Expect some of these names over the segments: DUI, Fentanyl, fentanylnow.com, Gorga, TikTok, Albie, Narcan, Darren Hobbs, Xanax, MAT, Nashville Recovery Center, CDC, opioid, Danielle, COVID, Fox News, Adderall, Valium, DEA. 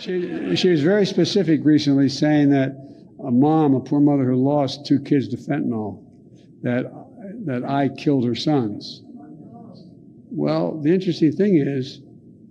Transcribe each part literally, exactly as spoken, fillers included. She, she was very specific recently, saying that a mom, a poor mother who lost two kids to fentanyl, that, that I killed her sons. Well, the interesting thing is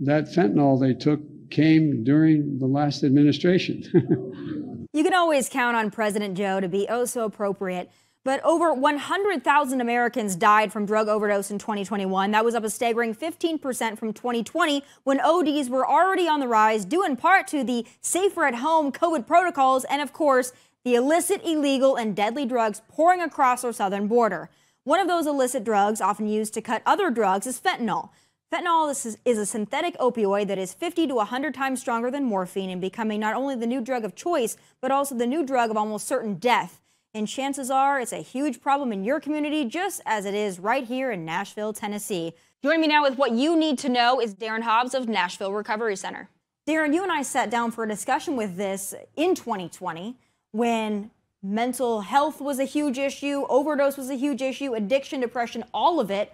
that fentanyl they took came during the last administration. You can always count on President Joe to be oh so appropriate. But over one hundred thousand Americans died from drug overdose in twenty twenty-one. That was up a staggering fifteen percent from twenty twenty, when O Ds were already on the rise, due in part to the safer-at-home COVID protocols and, of course, the illicit, illegal, and deadly drugs pouring across our southern border. One of those illicit drugs often used to cut other drugs is fentanyl. Fentanyl is, is a synthetic opioid that is fifty to one hundred times stronger than morphine and becoming not only the new drug of choice, but also the new drug of almost certain death. And chances are it's a huge problem in your community, just as it is right here in Nashville, Tennessee. Joining me now with what you need to know is Darren Hobbs of Nashville Recovery Center. Darren, you and I sat down for a discussion with this in twenty twenty, when mental health was a huge issue, overdose was a huge issue, addiction, depression, all of it.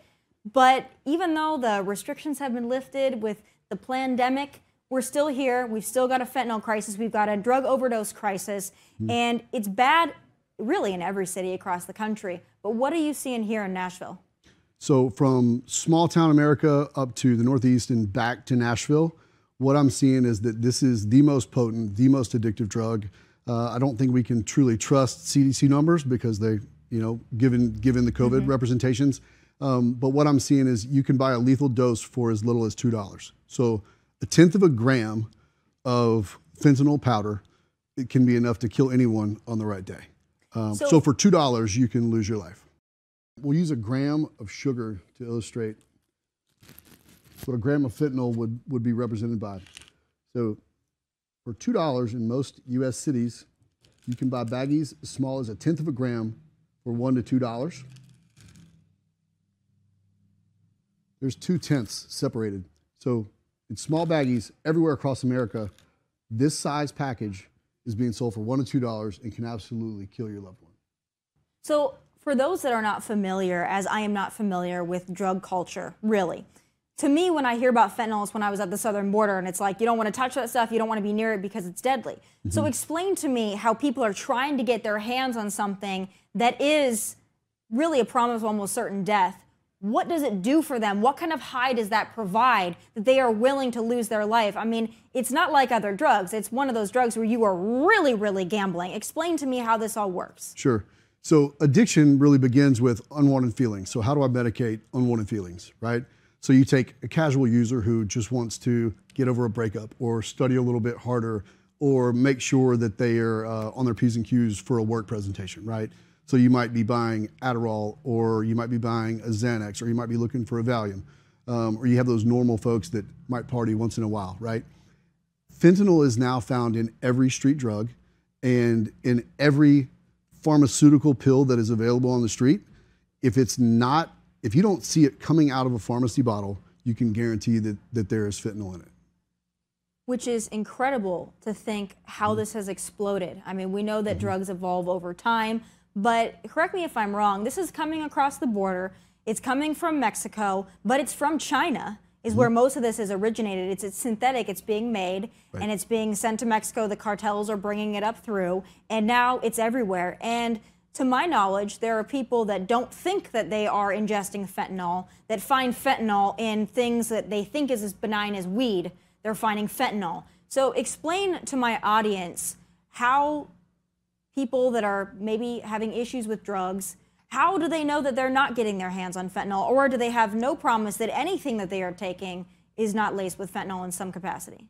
But even though the restrictions have been lifted with the pandemic, we're still here. We've still got a fentanyl crisis. We've got a drug overdose crisis, mm. and it's bad really in every city across the country. But what are you seeing here in Nashville? So from small town America up to the Northeast and back to Nashville, what I'm seeing is that this is the most potent, the most addictive drug. Uh, I don't think we can truly trust C D C numbers because they, you know, given, given the COVID mm-hmm. representations. Um, but what I'm seeing is you can buy a lethal dose for as little as two dollars. So a tenth of a gram of fentanyl powder, it can be enough to kill anyone on the right day. Um, so, so for two dollars, you can lose your life. We'll use a gram of sugar to illustrate what a gram of fentanyl would, would be represented by. So for two dollars in most U S cities, you can buy baggies as small as a tenth of a gram for one to two dollars. There's two tenths separated. So in small baggies everywhere across America, this size package is being sold for one or two dollars and can absolutely kill your loved one. So for those that are not familiar, as I am not familiar with drug culture, really, to me, when I hear about fentanyl, it's when I was at the southern border, and it's like, you don't want to touch that stuff, you don't want to be near it because it's deadly. Mm-hmm. So explain to me how people are trying to get their hands on something that is really a promise of almost certain death. What does it do for them? What kind of high does that provide that they are willing to lose their life? I mean, it's not like other drugs. It's one of those drugs where you are really, really gambling. Explain to me how this all works. Sure. So addiction really begins with unwanted feelings. So how do I medicate unwanted feelings, right? So you take a casual user who just wants to get over a breakup or study a little bit harder or make sure that they are uh, on their P's and Q's for a work presentation, right? So you might be buying Adderall, or you might be buying a Xanax, or you might be looking for a Valium, um, or you have those normal folks that might party once in a while, right? Fentanyl is now found in every street drug and in every pharmaceutical pill that is available on the street. If it's not, if you don't see it coming out of a pharmacy bottle, you can guarantee that, that there is fentanyl in it. Which is incredible to think how this has exploded. I mean, we know that mm-hmm. drugs evolve over time, but correct me if I'm wrong, this is coming across the border, it's coming from Mexico, but it's from China, is mm-hmm. where most of this is originated. It's, it's synthetic, it's being made, right. and it's being sent to Mexico, the cartels are bringing it up through, and now it's everywhere. And to my knowledge, there are people that don't think that they are ingesting fentanyl, that find fentanyl in things that they think is as benign as weed, they're finding fentanyl. So explain to my audience how people that are maybe having issues with drugs, how do they know that they're not getting their hands on fentanyl, or do they have no promise that anything that they are taking is not laced with fentanyl in some capacity?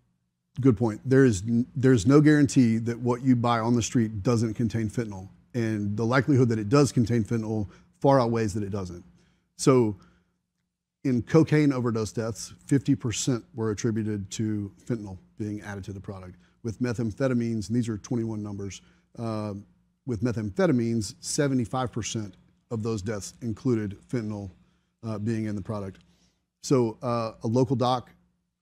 Good point. There is, there's no guarantee that what you buy on the street doesn't contain fentanyl, and the likelihood that it does contain fentanyl far outweighs that it doesn't. So in cocaine overdose deaths, fifty percent were attributed to fentanyl being added to the product. With methamphetamines, and these are twenty-one numbers, Uh, with methamphetamines, seventy-five percent of those deaths included fentanyl uh, being in the product. So uh, a local doc,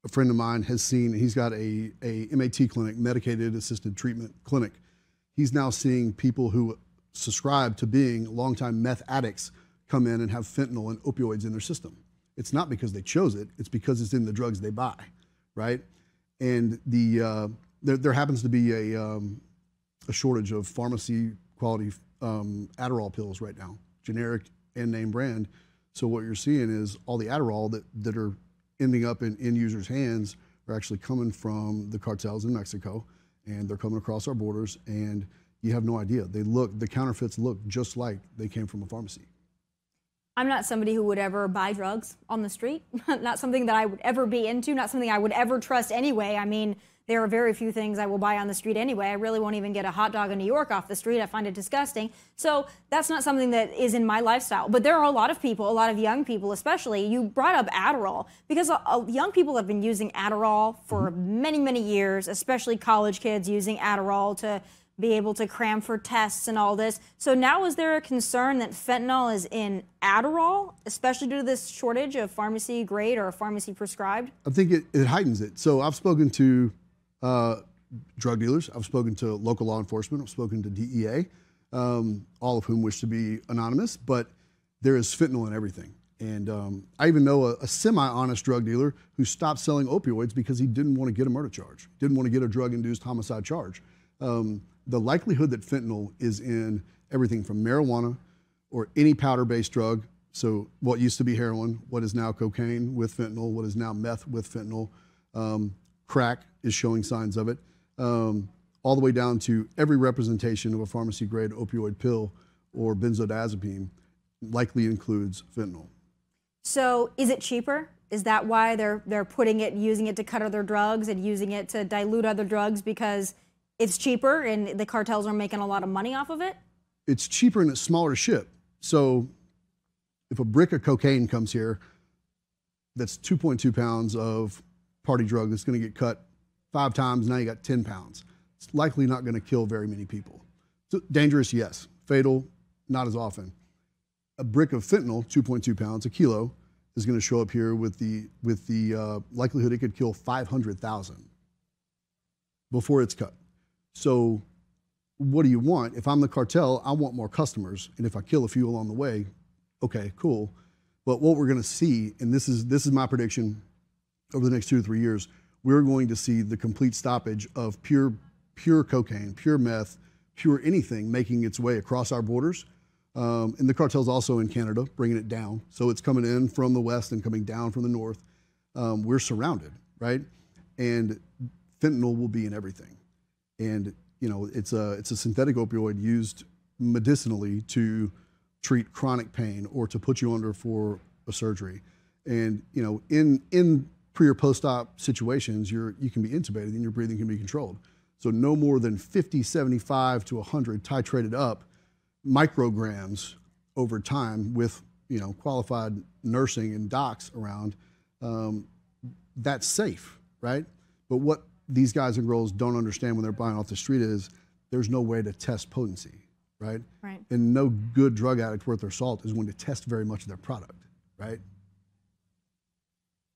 a friend of mine, has seen, he's got a, a M A T clinic, medicated assisted treatment clinic. He's now seeing people who subscribe to being longtime meth addicts come in and have fentanyl and opioids in their system. It's not because they chose it, it's because it's in the drugs they buy, right? And the, uh, there, there happens to be a, um, a shortage of pharmacy quality um, Adderall pills right now, generic and name brand. So what you're seeing is all the Adderall that, that are ending up in end users' hands are actually coming from the cartels in Mexico, and they're coming across our borders, and you have no idea. They look, the counterfeits look just like they came from a pharmacy. I'm not somebody who would ever buy drugs on the street. Not something that I would ever be into, not something I would ever trust anyway. I mean, there are very few things I will buy on the street anyway. I really won't even get a hot dog in New York off the street. I find it disgusting. So that's not something that is in my lifestyle. But there are a lot of people, a lot of young people especially. You brought up Adderall because young people have been using Adderall for many, many years, especially college kids using Adderall to be able to cram for tests and all this. So now is there a concern that fentanyl is in Adderall, especially due to this shortage of pharmacy grade or pharmacy prescribed? I think it, it heightens it. So I've spoken to Uh, drug dealers, I've spoken to local law enforcement, I've spoken to D E A, um, all of whom wish to be anonymous, but there is fentanyl in everything. And um, I even know a, a semi-honest drug dealer who stopped selling opioids because he didn't want to get a murder charge, didn't want to get a drug-induced homicide charge. Um, the likelihood that fentanyl is in everything from marijuana or any powder-based drug, so what used to be heroin, what is now cocaine with fentanyl, what is now meth with fentanyl, um, crack is showing signs of it, um, all the way down to every representation of a pharmacy-grade opioid pill or benzodiazepine likely includes fentanyl. So is it cheaper? Is that why they're, they're putting it, using it to cut other drugs and using it to dilute other drugs because it's cheaper and the cartels are making a lot of money off of it? It's cheaper and it's smaller to ship. So if a brick of cocaine comes here, that's two point two pounds of party drug that's going to get cut five times, now you got ten pounds. It's likely not going to kill very many people. So dangerous, yes. Fatal, not as often. A brick of fentanyl, two point two pounds, a kilo, is going to show up here with the, with the uh, likelihood it could kill five hundred thousand before it's cut. So what do you want? If I'm the cartel, I want more customers, and if I kill a few along the way, okay, cool. But what we're going to see, and this is, this is my prediction, over the next two to three years, we're going to see the complete stoppage of pure, pure cocaine, pure meth, pure anything making its way across our borders. Um, and the cartel's also in Canada, bringing it down. So it's coming in from the west and coming down from the north. Um, we're surrounded, right? And fentanyl will be in everything. And you know, it's a, it's a synthetic opioid used medicinally to treat chronic pain or to put you under for a surgery. And you know, in, in pre or post-op situations, you're, you can be intubated and your breathing can be controlled. So no more than fifty, seventy-five to one hundred titrated up micrograms over time with, you know, qualified nursing and docs around. Um, that's safe, right? But what these guys and girls don't understand when they're buying off the street is there's no way to test potency, right? Right. And no good drug addict worth their salt is going to test very much of their product, right?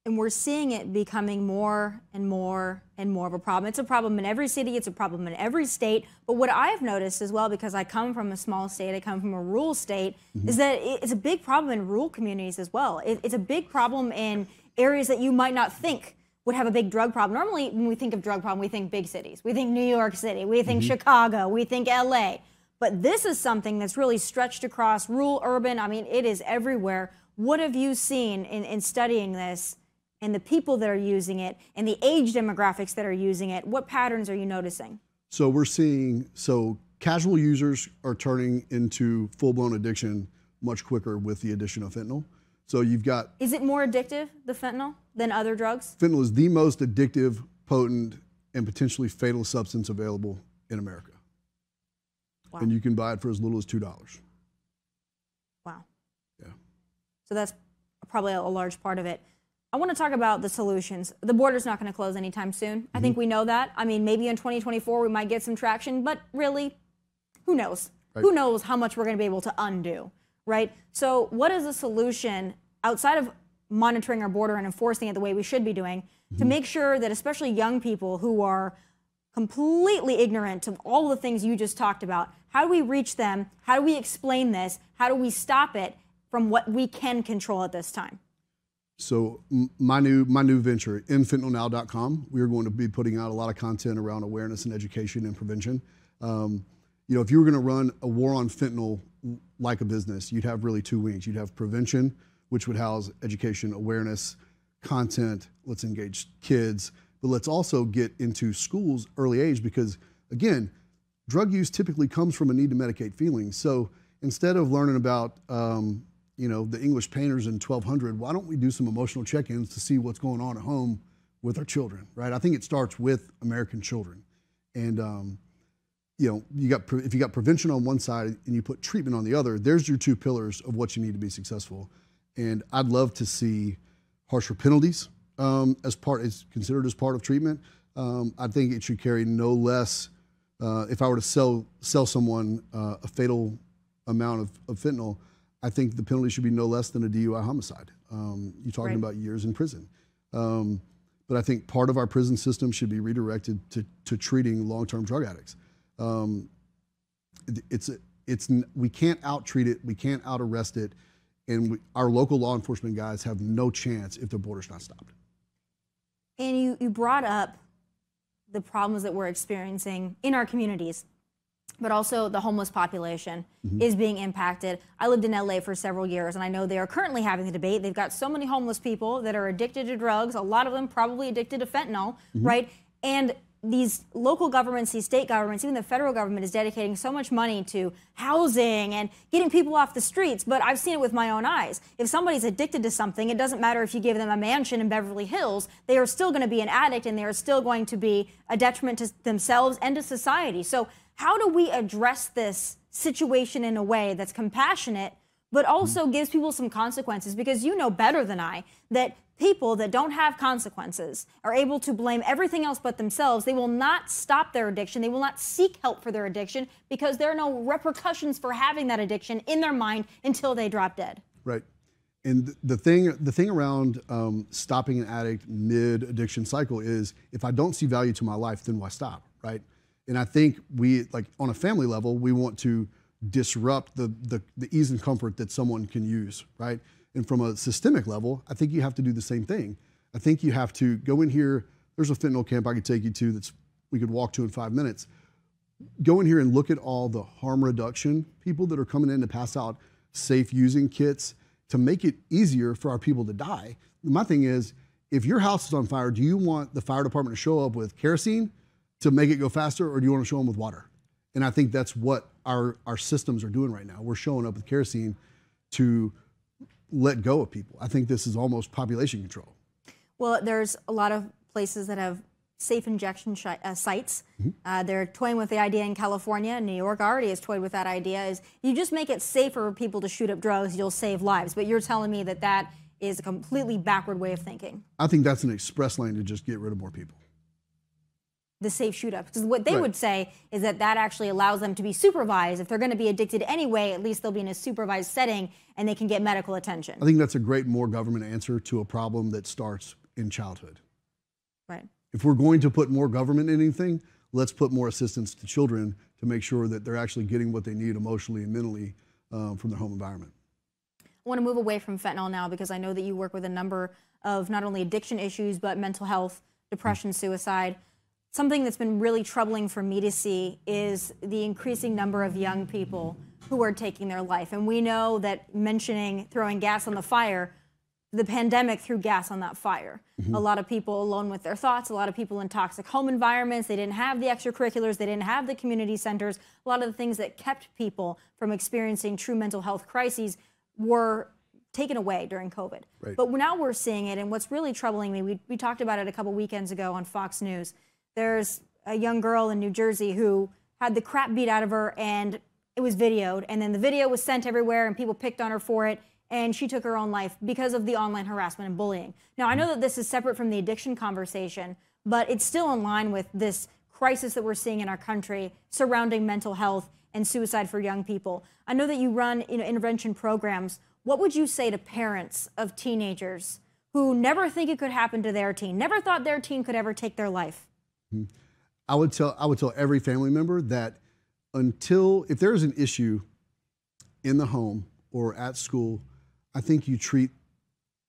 And we're seeing it becoming more and more and more of a problem. It's a problem in every city. It's a problem in every state. But what I've noticed as well, because I come from a small state, I come from a rural state, mm-hmm. is that it's a big problem in rural communities as well. It's a big problem in areas that you might not think would have a big drug problem. Normally, when we think of drug problem, we think big cities. We think New York City. We think mm-hmm. Chicago. We think L A. But this is something that's really stretched across rural, urban. I mean, it is everywhere. What have you seen in, in studying this? And the people that are using it, and the age demographics that are using it, what patterns are you noticing? So we're seeing, so casual users are turning into full-blown addiction much quicker with the addition of fentanyl. So you've got... Is it more addictive, the fentanyl, than other drugs? Fentanyl is the most addictive, potent, and potentially fatal substance available in America. Wow. And you can buy it for as little as two dollars. Wow. Yeah. So that's probably a large part of it. I want to talk about the solutions. The border's not going to close anytime soon. I think we know that. I mean, maybe in twenty twenty-four we might get some traction, but really, who knows? Right. Who knows how much we're going to be able to undo, right? So what is the solution outside of monitoring our border and enforcing it the way we should be doing mm-hmm. to make sure that especially young people who are completely ignorant of all the things you just talked about, how do we reach them? How do we explain this? How do we stop it from what we can control at this time? So my new my new venture, fentanyl now dot com, we are going to be putting out a lot of content around awareness and education and prevention. Um, you know, if you were going to run a war on fentanyl like a business, you'd have really two wings. You'd have prevention, which would house education, awareness, content. Let's engage kids, but let's also get into schools early age, because again, drug use typically comes from a need to medicate feeling. So instead of learning about um, you know, the English painters in twelve hundred, why don't we do some emotional check-ins to see what's going on at home with our children, right? I think it starts with American children. And, um, you know, you got pre if you got prevention on one side and you put treatment on the other, there's your two pillars of what you need to be successful. And I'd love to see harsher penalties um, as part, as considered as part of treatment. Um, I think it should carry no less, uh, if I were to sell, sell someone uh, a fatal amount of, of fentanyl, I think the penalty should be no less than a D U I homicide. Um, you're talking right. about years in prison. Um, but I think part of our prison system should be redirected to, to treating long-term drug addicts. Um, it, it's, it's, we can't out-treat it, we can't out-arrest it, and we, our local law enforcement guys have no chance if their border's not stopped. And you, you brought up the problems that we're experiencing in our communities, but also the homeless population mm-hmm. is being impacted. I lived in L A for several years, and I know they are currently having the debate. They've got so many homeless people that are addicted to drugs, a lot of them probably addicted to fentanyl, mm-hmm. right? And these local governments, these state governments, even the federal government is dedicating so much money to housing and getting people off the streets, but I've seen it with my own eyes. If somebody's addicted to something, it doesn't matter if you give them a mansion in Beverly Hills, they are still gonna be an addict, and they are still going to be a detriment to themselves and to society. So how do we address this situation in a way that's compassionate, but also mm-hmm. gives people some consequences? Because you know better than I that people that don't have consequences are able to blame everything else but themselves. They will not stop their addiction. They will not seek help for their addiction because there are no repercussions for having that addiction in their mind until they drop dead. Right. And the thing, the thing around um, stopping an addict mid-addiction cycle is, if I don't see value to my life, then why stop, right? And I think we, like on a family level, we want to disrupt the, the, the ease and comfort that someone can use, right? And from a systemic level, I think you have to do the same thing. I think you have to go in here, there's a fentanyl camp I could take you to that's we could walk to in five minutes. Go in here and look at all the harm reduction people that are coming in to pass out safe using kits to make it easier for our people to die. My thing is, if your house is on fire, do you want the fire department to show up with kerosene to make it go faster, or do you want to show them with water? And I think that's what our, our systems are doing right now. We're showing up with kerosene to let go of people. I think this is almost population control. Well, there's a lot of places that have safe injection sh uh, sites. Mm-hmm. uh, they're toying with the idea in California. New York already has toyed with that idea. Is you just make it safer for people to shoot up drugs, you'll save lives. But you're telling me that that is a completely backward way of thinking. I think that's an express lane to just get rid of more people. The safe shoot-up, because what they right. would say is that that actually allows them to be supervised. If they're going to be addicted anyway, at least they'll be in a supervised setting and they can get medical attention. I think that's a great more government answer to a problem that starts in childhood. Right. If we're going to put more government in anything, let's put more assistance to children to make sure that they're actually getting what they need emotionally and mentally um, from their home environment. I want to move away from fentanyl now, because I know that you work with a number of not only addiction issues, but mental health, depression, suicide. Something that's been really troubling for me to see is the increasing number of young people who are taking their life. And we know that mentioning throwing gas on the fire, the pandemic threw gas on that fire. Mm-hmm. A lot of people alone with their thoughts, a lot of people in toxic home environments. They didn't have the extracurriculars, they didn't have the community centers. A lot of the things that kept people from experiencing true mental health crises were taken away during COVID. Right. But now we're seeing it, and what's really troubling me, we, we talked about it a couple weekends ago on Fox News. There's a young girl in New Jersey who had the crap beat out of her, and it was videoed, and then the video was sent everywhere and people picked on her for it, and she took her own life because of the online harassment and bullying. Now, I know that this is separate from the addiction conversation, but it's still in line with this crisis that we're seeing in our country surrounding mental health and suicide for young people. I know that you run, you know, intervention programs. What would you say to parents of teenagers who never think it could happen to their teen, never thought their teen could ever take their life? I would tell I would tell every family member that until, if there's an issue in the home or at school, I think you treat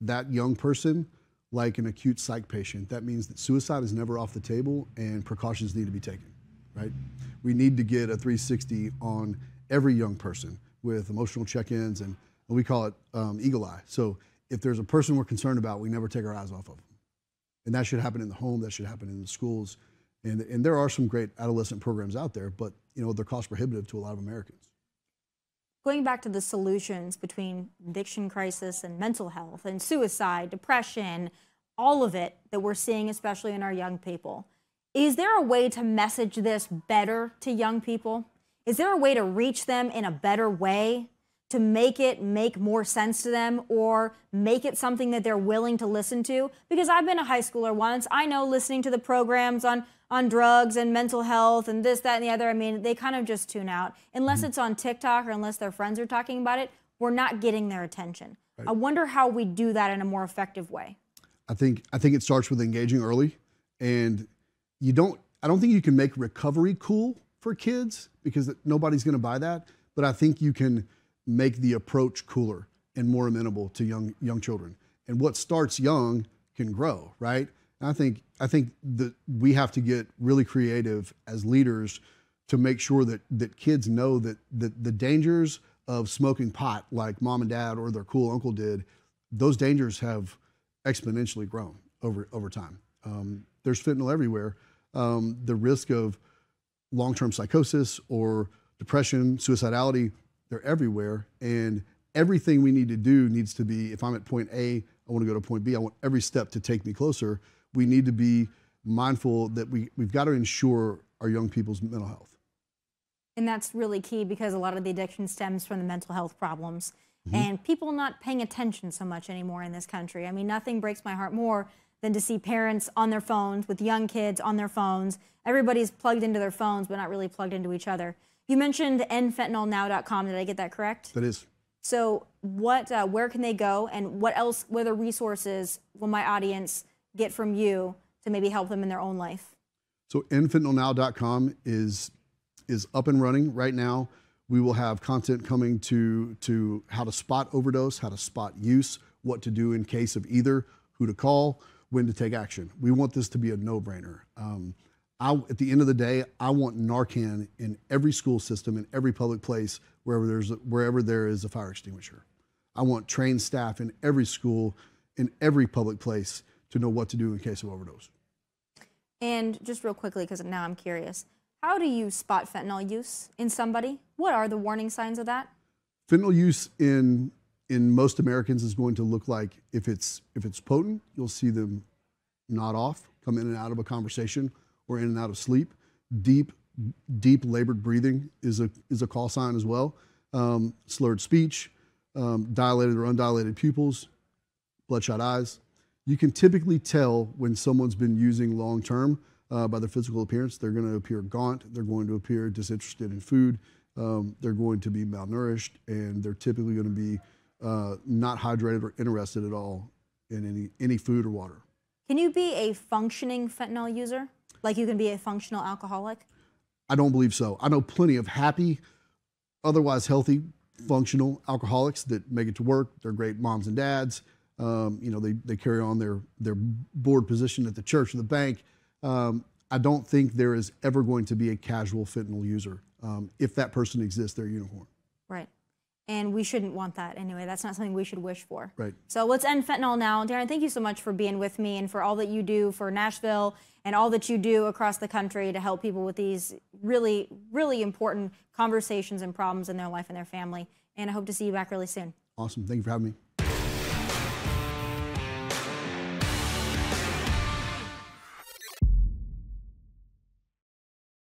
that young person like an acute psych patient. That means that suicide is never off the table and precautions need to be taken, right? We need to get a three sixty on every young person with emotional check-ins, and we call it um, eagle eye. So if there's a person we're concerned about, we never take our eyes off of them. And that should happen in the home, that should happen in the schools. And, and there are some great adolescent programs out there, but you know, they're cost prohibitive to a lot of Americans. Going back to the solutions between addiction crisis and mental health and suicide, depression, all of it that we're seeing, especially in our young people, is there a way to message this better to young people? Is there a way to reach them in a better way, to make it make more sense to them, or make it something that they're willing to listen to? Because I've been a high schooler once. I know listening to the programs on on drugs and mental health and this, that, and the other, I mean, they kind of just tune out. Unless it's on TikTok or unless their friends are talking about it, we're not getting their attention. Right. I wonder how we do that in a more effective way. I think, I think it starts with engaging early. And you don't, I don't think you can make recovery cool for kids because nobody's gonna buy that, but I think you can make the approach cooler and more amenable to young, young children. And what starts young can grow, right? I think I think that we have to get really creative as leaders to make sure that that kids know that, that the dangers of smoking pot, like mom and dad or their cool uncle did, those dangers have exponentially grown over over time. Um, there's fentanyl everywhere. Um, the risk of long-term psychosis or depression, suicidality, they're everywhere. And everything we need to do needs to be, if I'm at point A, I want to go to point B, I want every step to take me closer. We need to be mindful that we, we've got to ensure our young people's mental health. And that's really key because a lot of the addiction stems from the mental health problems. Mm-hmm. And people not paying attention so much anymore in this country. I mean, nothing breaks my heart more than to see parents on their phones with young kids on their phones. Everybody's plugged into their phones, but not really plugged into each other. You mentioned n fentanyl now dot com. Did I get that correct? That is. So what, uh, where can they go, and what else, what other resources will my audience get from you to maybe help them in their own life? So n fentanyl now dot com is is up and running right now. We will have content coming to to how to spot overdose, how to spot use, what to do in case of either, who to call, when to take action. We want this to be a no-brainer. Um, I, at the end of the day, I want Narcan in every school system, in every public place, wherever there's wherever there is a fire extinguisher. I want trained staff in every school, in every public place, to know what to do in case of overdose. And just real quickly, because now I'm curious, how do you spot fentanyl use in somebody? What are the warning signs of that? Fentanyl use in in most Americans is going to look like, if it's if it's potent, you'll see them nod off, come in and out of a conversation, or in and out of sleep. Deep deep labored breathing is a is a call sign as well. Um, slurred speech, um, dilated or undilated pupils, bloodshot eyes. You can typically tell when someone's been using long-term uh, by their physical appearance. They're going to appear gaunt. They're going to appear disinterested in food. Um, they're going to be malnourished, and they're typically going to be uh, not hydrated or interested at all in any, any food or water. Can you be a functioning fentanyl user? Like you can be a functional alcoholic? I don't believe so. I know plenty of happy, otherwise healthy, functional alcoholics that make it to work. They're great moms and dads. Um, you know, they, they carry on their, their board position at the church or the bank. Um, I don't think there is ever going to be a casual fentanyl user. Um, if that person exists, they're a unicorn. Right. And we shouldn't want that anyway. That's not something we should wish for. Right. So let's end fentanyl now. Darren, thank you so much for being with me and for all that you do for Nashville and all that you do across the country to help people with these really, really important conversations and problems in their life and their family. And I hope to see you back really soon. Awesome. Thank you for having me.